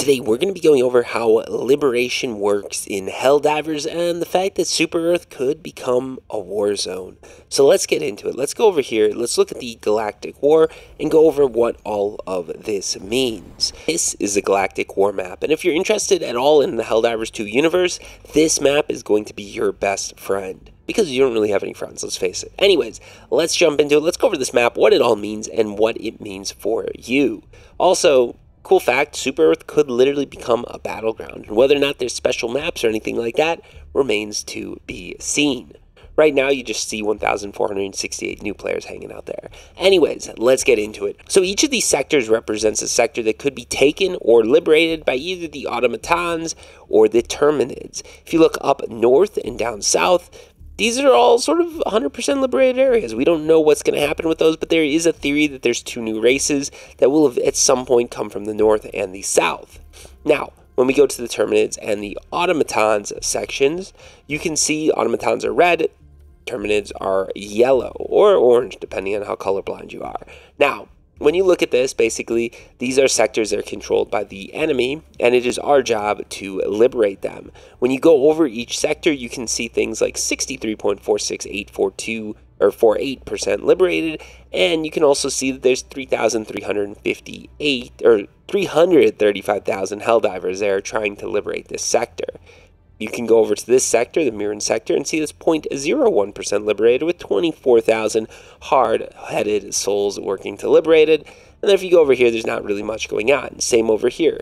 Today we're going to be going over how liberation works in Helldivers and the fact that Super Earth could become a war zone. So let's get into it. Let's go over here, let's look at the Galactic War and go over what all of this means. This is the Galactic War map, and if you're interested at all in the Helldivers 2 universe, this map is going to be your best friend. Because you don't really have any friends, let's face it. Anyways, let's jump into it, let's go over this map, what it all means, and what it means for you. Also, cool fact, Super Earth could literally become a battleground, and whether or not there's special maps or anything like that remains to be seen. Right now, you just see 1,468 new players hanging out there. Anyways, let's get into it. So each of these sectors represents a sector that could be taken or liberated by either the Automatons or the Terminids. If you look up north and down south, these are all sort of 100% liberated areas. We don't know what's going to happen with those, but there is a theory that there's two new races that will have at some point come from the north and the south. Now, when we go to the Terminids and the Automatons sections, you can see Automatons are red, Terminids are yellow or orange, depending on how colorblind you are. Now, when you look at this, basically, these are sectors that are controlled by the enemy, and it is our job to liberate them. When you go over each sector, you can see things like 63.46842 or 48% liberated, and you can also see that there's 3,358 or 335,000 Helldivers there trying to liberate this sector. You can go over to this sector, the Mirren sector, and see it's 0.01% liberated with 24,000 hard-headed souls working to liberate it. And then if you go over here, there's not really much going on. Same over here,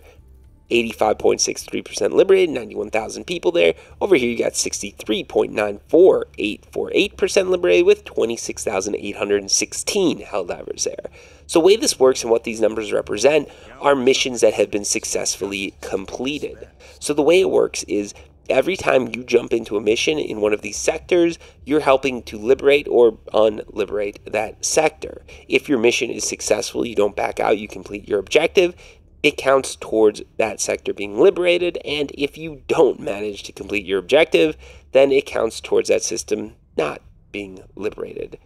85.63% liberated, 91,000 people there. Over here, you got 63.94848% liberated with 26,816 Helldivers there. So the way this works and what these numbers represent are missions that have been successfully completed. So the way it works is, every time you jump into a mission in one of these sectors, you're helping to liberate or un-liberate that sector. If your mission is successful, you don't back out, you complete your objective, it counts towards that sector being liberated, and if you don't manage to complete your objective, then it counts towards that system not being liberated.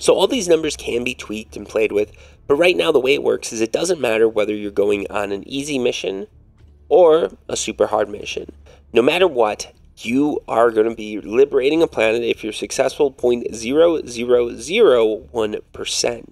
So all these numbers can be tweaked and played with, but right now the way it works is it doesn't matter whether you're going on an easy mission or a super hard mission. No matter what, you are going to be liberating a planet if you're successful 0.0001%.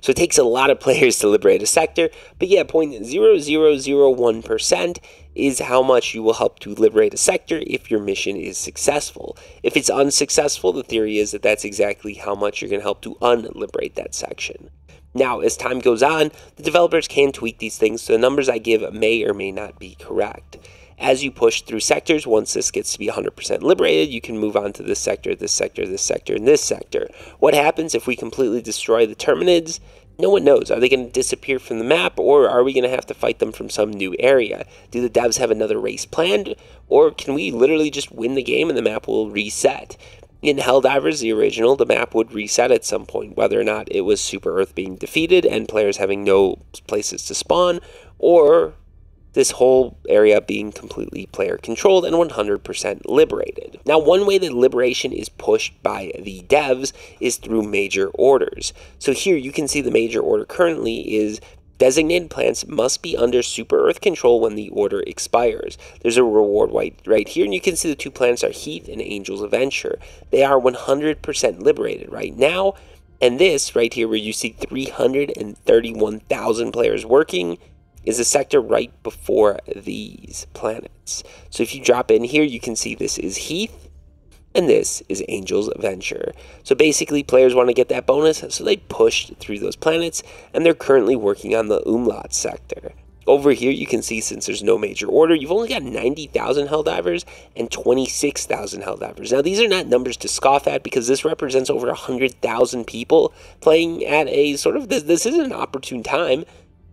So it takes a lot of players to liberate a sector, but yeah, 0.0001% is how much you will help to liberate a sector if your mission is successful. If it's unsuccessful, the theory is that that's exactly how much you're going to help to un-liberate that section. Now, as time goes on, the developers can tweak these things, so the numbers I give may or may not be correct. As you push through sectors, once this gets to be 100% liberated, you can move on to this sector, this sector, this sector, and this sector. What happens if we completely destroy the Terminids? No one knows. Are they going to disappear from the map, or are we going to have to fight them from some new area? Do the devs have another race planned, or can we literally just win the game and the map will reset? In Helldivers, the original, the map would reset at some point, whether or not it was Super Earth being defeated and players having no places to spawn, or this whole area being completely player-controlled and 100% liberated. Now, one way that liberation is pushed by the devs is through major orders. So here you can see the major order currently is designated plants must be under Super Earth control when the order expires. There's a reward right here, and you can see the two planets are Heath and Angel's Adventure. They are 100% liberated right now, and this right here where you see 331,000 players working is a sector right before these planets. So if you drop in here, you can see this is Heath, and this is Angel's Adventure. So basically, players want to get that bonus, so they pushed through those planets, and they're currently working on the Umlaut sector. Over here, you can see since there's no major order, you've only got 90,000 Helldivers and 26,000 Helldivers. Now, these are not numbers to scoff at because this represents over 100,000 people playing at a sort of, this is an opportune time.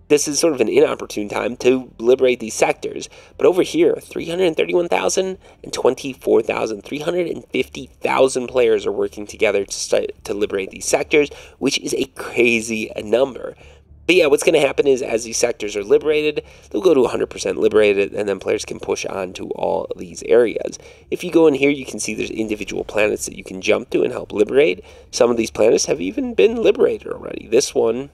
This is sort of an inopportune time to liberate these sectors. But over here, 331,000 and 24,000, 350,000 players are working together to liberate these sectors, which is a crazy number. But yeah, what's going to happen is as these sectors are liberated, they'll go to 100% liberated, and then players can push on to all these areas. If you go in here, you can see there's individual planets that you can jump to and help liberate. Some of these planets have even been liberated already. This one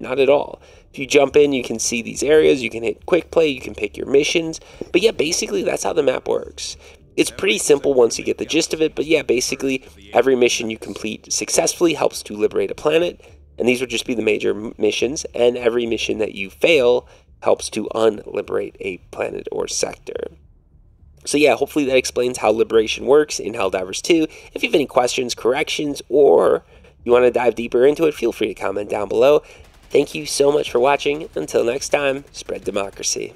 Not at all. If you jump in, you can see these areas, you can hit quick play, you can pick your missions. But yeah, basically that's how the map works. It's pretty simple once you get the gist of it, but yeah, basically every mission you complete successfully helps to liberate a planet, and these would just be the major missions, and every mission that you fail helps to unliberate a planet or sector. So yeah, hopefully that explains how liberation works in Helldivers 2. If you have any questions, corrections, or you want to dive deeper into it, feel free to comment down below. Thank you so much for watching. Until next time, spread democracy.